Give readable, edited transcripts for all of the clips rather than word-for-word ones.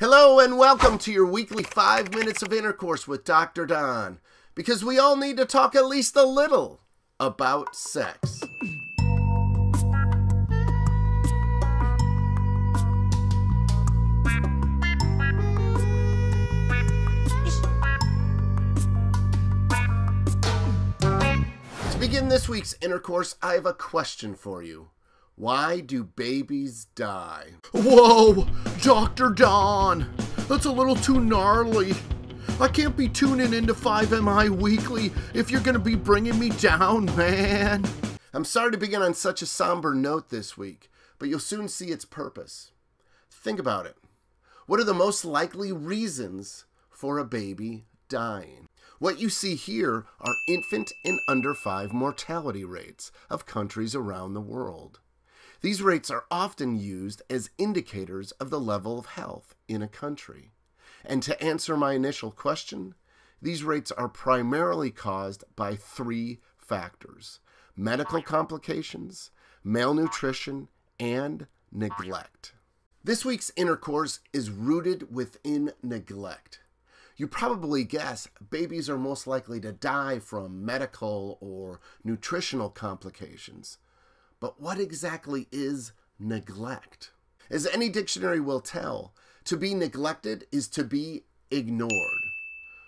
Hello and welcome to your weekly 5 minutes of intercourse with Dr. Don, because we all need to talk at least a little about sex. To begin this week's intercourse, I have a question for you. Why do babies die? Whoa, Dr. Don, that's a little too gnarly. I can't be tuning into 5MI Weekly if you're gonna be bringing me down, man. I'm sorry to begin on such a somber note this week, but you'll soon see its purpose. Think about it. What are the most likely reasons for a baby dying? What you see here are infant and under 5 mortality rates of countries around the world. These rates are often used as indicators of the level of health in a country. And to answer my initial question, these rates are primarily caused by 3 factors: medical complications, malnutrition, and neglect. This week's intercourse is rooted within neglect. You probably guess babies are most likely to die from medical or nutritional complications. But what exactly is neglect? As any dictionary will tell, to be neglected is to be ignored.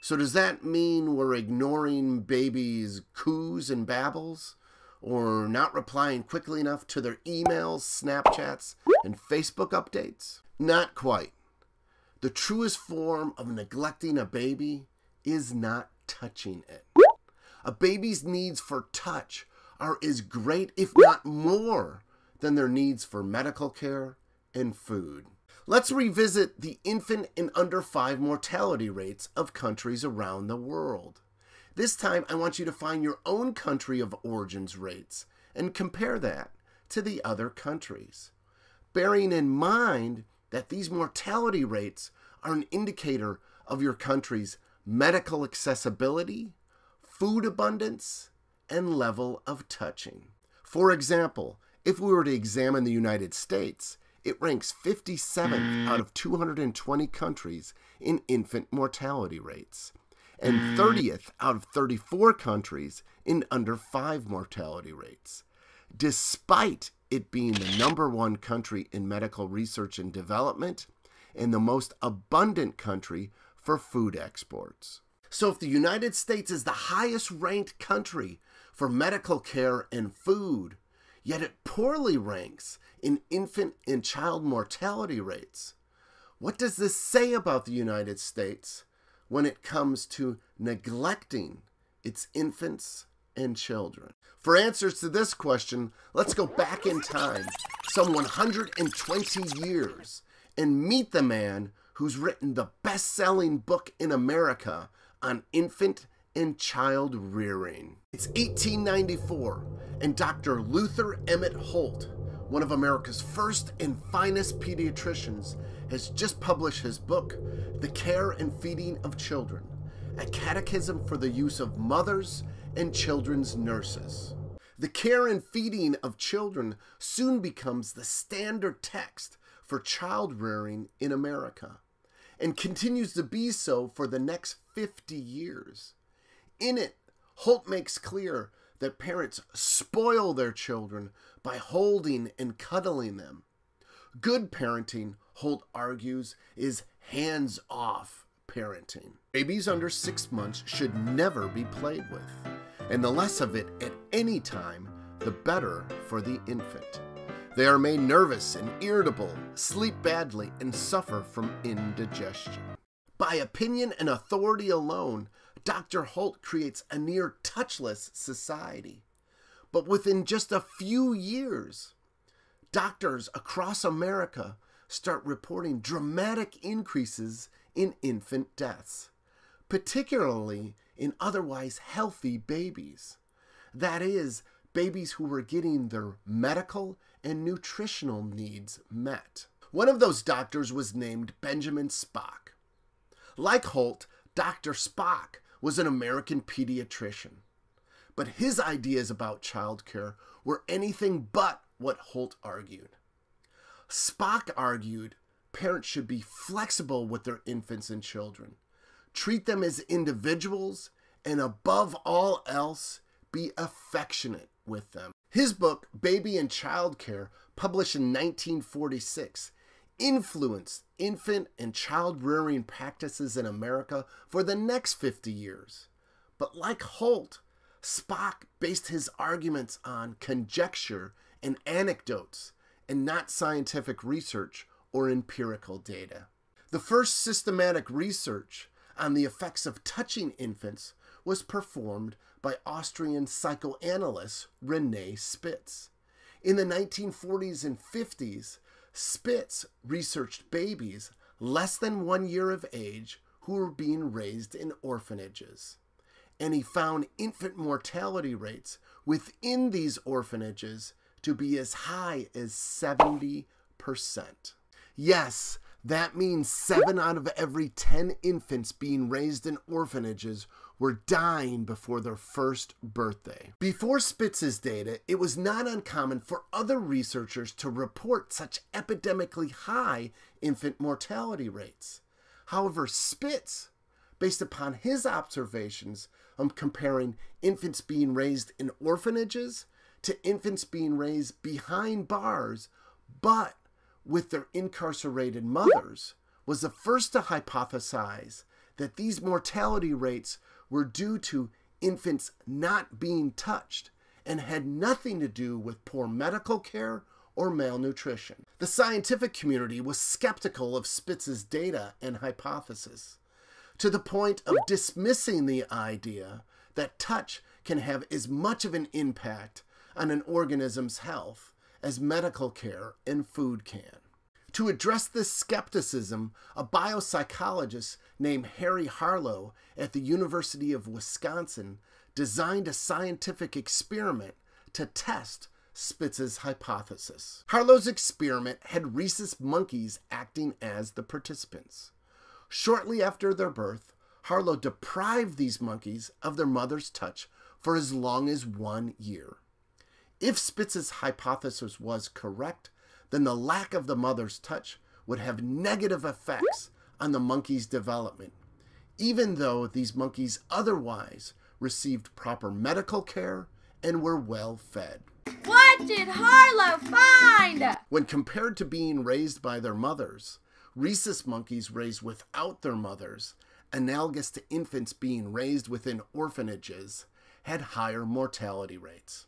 So does that mean we're ignoring babies' coos and babbles? Or not replying quickly enough to their emails, Snapchats, and Facebook updates? Not quite. The truest form of neglecting a baby is not touching it. A baby's needs for touch are as great, if not more, than their needs for medical care and food. Let's revisit the infant and under 5 mortality rates of countries around the world. This time, I want you to find your own country of origin's rates and compare that to the other countries, bearing in mind that these mortality rates are an indicator of your country's medical accessibility, food abundance, and level of touching. For example, if we were to examine the United States, it ranks 57th out of 220 countries in infant mortality rates, and 30th out of 34 countries in under 5 mortality rates. Despite it being the #1 country in medical research and development, and the most abundant country for food exports. So if the United States is the highest ranked country for medical care and food, yet it poorly ranks in infant and child mortality rates, what does this say about the United States when it comes to neglecting its infants and children? For answers to this question, let's go back in time some 120 years and meet the man who's written the best-selling book in America on infant and child rearing. It's 1894, and Dr. Luther Emmett Holt, one of America's first and finest pediatricians, has just published his book, The Care and Feeding of Children, a catechism for the use of mothers and children's nurses. The Care and Feeding of Children soon becomes the standard text for child rearing in America, and continues to be so for the next 50 years. In it, Holt makes clear that parents spoil their children by holding and cuddling them. Good parenting, Holt argues, is hands-off parenting. Babies under 6 months should never be played with, and the less of it at any time, the better for the infant. They are made nervous and irritable, sleep badly, and suffer from indigestion. By opinion and authority alone, Dr. Holt creates a near touchless society. But within just a few years, doctors across America start reporting dramatic increases in infant deaths, particularly in otherwise healthy babies. That is, babies who were getting their medical and nutritional needs met. One of those doctors was named Benjamin Spock. Like Holt, Dr. Spock was an American pediatrician, but his ideas about childcare were anything but what Holt argued. Spock argued parents should be flexible with their infants and children. Treat them as individuals, and above all else, be affectionate with them. His book, Baby and Child Care, published in 1946, influenced infant and child rearing practices in America for the next 50 years. But like Holt, Spock based his arguments on conjecture and anecdotes and not scientific research or empirical data. The first systematic research on the effects of touching infants was performed by Austrian psychoanalyst Rene Spitz. In the 1940s and 50s, Spitz researched babies less than 1 year of age who were being raised in orphanages. And he found infant mortality rates within these orphanages to be as high as 70%. Yes, that means 7 out of every 10 infants being raised in orphanages were dying before their first birthday. Before Spitz's data, it was not uncommon for other researchers to report such epidemically high infant mortality rates. However, Spitz, based upon his observations of comparing infants being raised in orphanages to infants being raised behind bars, but with their incarcerated mothers, was the first to hypothesize that these mortality rates were due to infants not being touched and had nothing to do with poor medical care or malnutrition. The scientific community was skeptical of Spitz's data and hypothesis, to the point of dismissing the idea that touch can have as much of an impact on an organism's health as medical care and food can. To address this skepticism, a biopsychologist named Harry Harlow at the University of Wisconsin designed a scientific experiment to test Spitz's hypothesis. Harlow's experiment had rhesus monkeys acting as the participants. Shortly after their birth, Harlow deprived these monkeys of their mother's touch for as long as 1 year. If Spitz's hypothesis was correct, then the lack of the mother's touch would have negative effects on the monkey's development, even though these monkeys otherwise received proper medical care and were well fed. What did Harlow find? When compared to being raised by their mothers, rhesus monkeys raised without their mothers, analogous to infants being raised within orphanages, had higher mortality rates.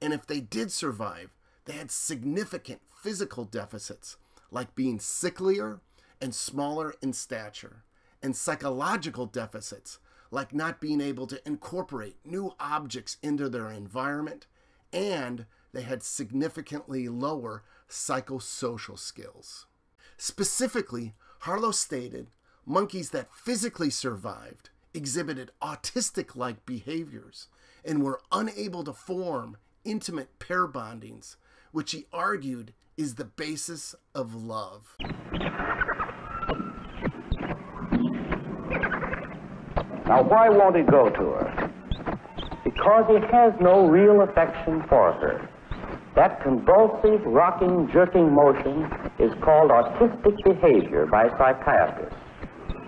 And if they did survive, they had significant physical deficits, like being sicklier and smaller in stature, and psychological deficits, like not being able to incorporate new objects into their environment, and they had significantly lower psychosocial skills. Specifically, Harlow stated monkeys that physically survived exhibited autistic-like behaviors and were unable to form intimate pair bondings, which he argued is the basis of love. Now, why won't he go to her? Because he has no real affection for her. That convulsive, rocking, jerking motion is called autistic behavior by psychiatrists,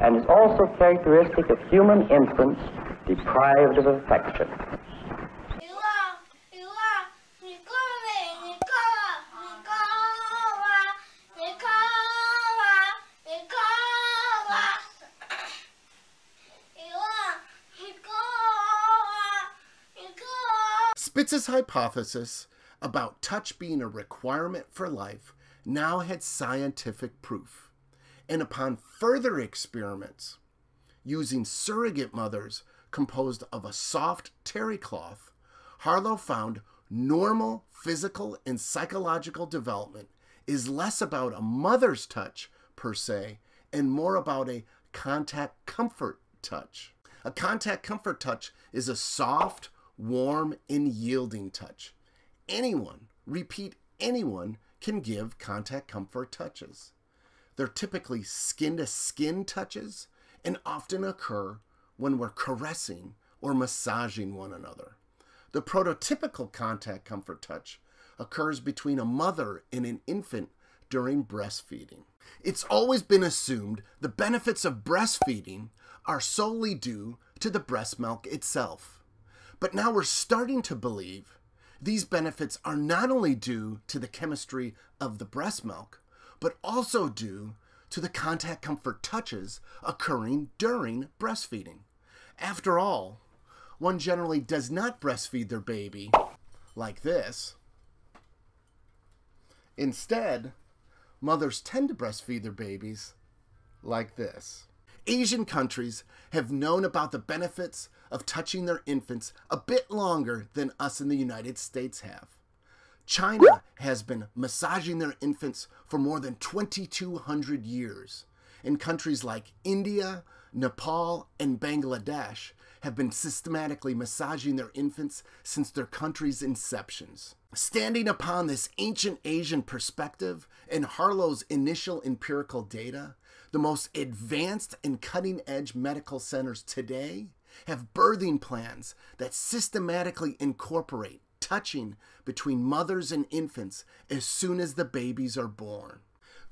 and is also characteristic of human infants deprived of affection. Spitz's hypothesis about touch being a requirement for life now had scientific proof, and upon further experiments using surrogate mothers composed of a soft terry cloth, Harlow found normal physical and psychological development is less about a mother's touch per se and more about a contact comfort touch. A contact comfort touch is a soft, warm, and yielding touch. Anyone, repeat, anyone can give contact comfort touches. They're typically skin-to-skin touches and often occur when we're caressing or massaging one another. The prototypical contact comfort touch occurs between a mother and an infant during breastfeeding. It's always been assumed the benefits of breastfeeding are solely due to the breast milk itself. But now we're starting to believe these benefits are not only due to the chemistry of the breast milk, but also due to the contact comfort touches occurring during breastfeeding. After all, one generally does not breastfeed their baby like this. Instead, mothers tend to breastfeed their babies like this. Asian countries have known about the benefits of touching their infants a bit longer than us in the United States have. China has been massaging their infants for more than 2,200 years, and countries like India, Nepal, and Bangladesh have been systematically massaging their infants since their country's inceptions. Standing upon this ancient Asian perspective and Harlow's initial empirical data, the most advanced and cutting-edge medical centers today have birthing plans that systematically incorporate touching between mothers and infants as soon as the babies are born.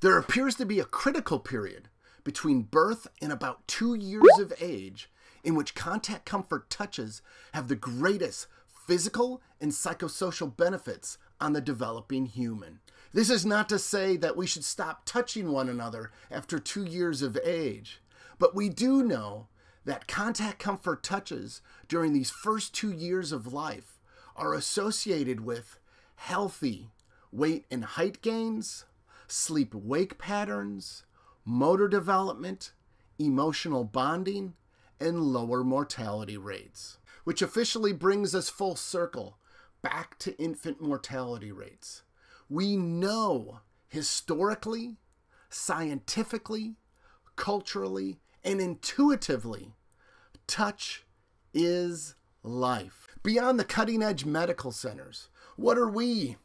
There appears to be a critical period between birth and about 2 years of age in which contact comfort touches have the greatest physical and psychosocial benefits on the developing human. This is not to say that we should stop touching one another after 2 years of age, but we do know that contact comfort touches during these first 2 years of life are associated with healthy weight and height gains, sleep-wake patterns, motor development, emotional bonding, and lower mortality rates. Which officially brings us full circle back to infant mortality rates. We know historically, scientifically, culturally, and intuitively, touch is life. Beyond the cutting-edge medical centers, what are we,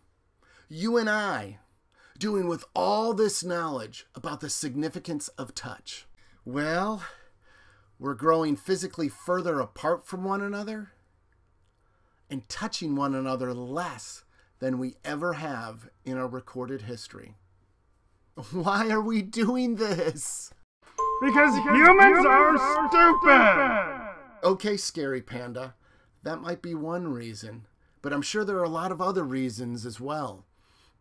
you and I, doing with all this knowledge about the significance of touch? Well, we're growing physically further apart from one another and touching one another less than we ever have in our recorded history. Why are we doing this? Because humans are stupid! Okay, Scary Panda. That might be one reason, but I'm sure there are a lot of other reasons as well.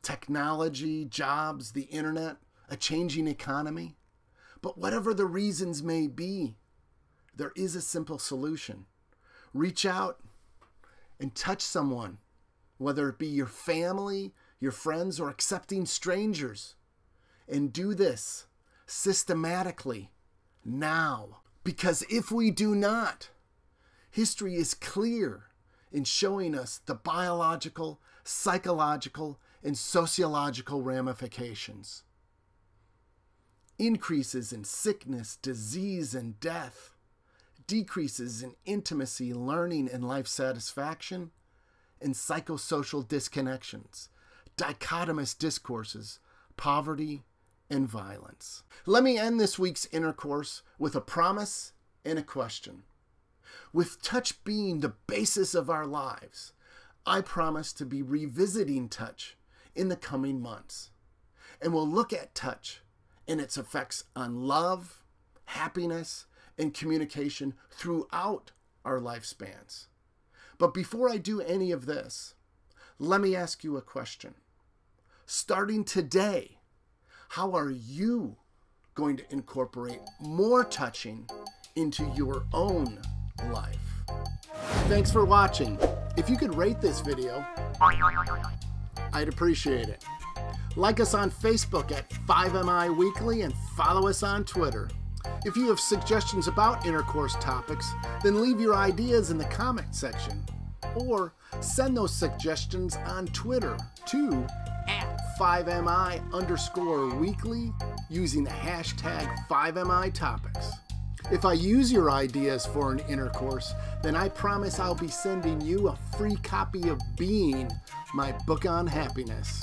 Technology, jobs, the internet, a changing economy. But whatever the reasons may be, there is a simple solution. Reach out and touch someone, whether it be your family, your friends, or accepting strangers. And do this systematically now. Because if we do not, history is clear in showing us the biological, psychological, and sociological ramifications. Increases in sickness, disease, and death. Decreases in intimacy, learning, and life satisfaction. And psychosocial disconnections, dichotomous discourses, poverty, and violence. Let me end this week's intercourse with a promise and a question. With touch being the basis of our lives, I promise to be revisiting touch in the coming months. And we'll look at touch and its effects on love, happiness, and communication throughout our lifespans. But before I do any of this, let me ask you a question. Starting today, how are you going to incorporate more touching into your own life? Thanks for watching. If you could rate this video, I'd appreciate it. Like us on Facebook at 5MI Weekly and follow us on Twitter. If you have suggestions about intercourse topics, then leave your ideas in the comment section or send those suggestions on Twitter to @5MI_weekly using the hashtag 5MI topics. If I use your ideas for an intercourse, then I promise I'll be sending you a free copy of Being, my book on happiness.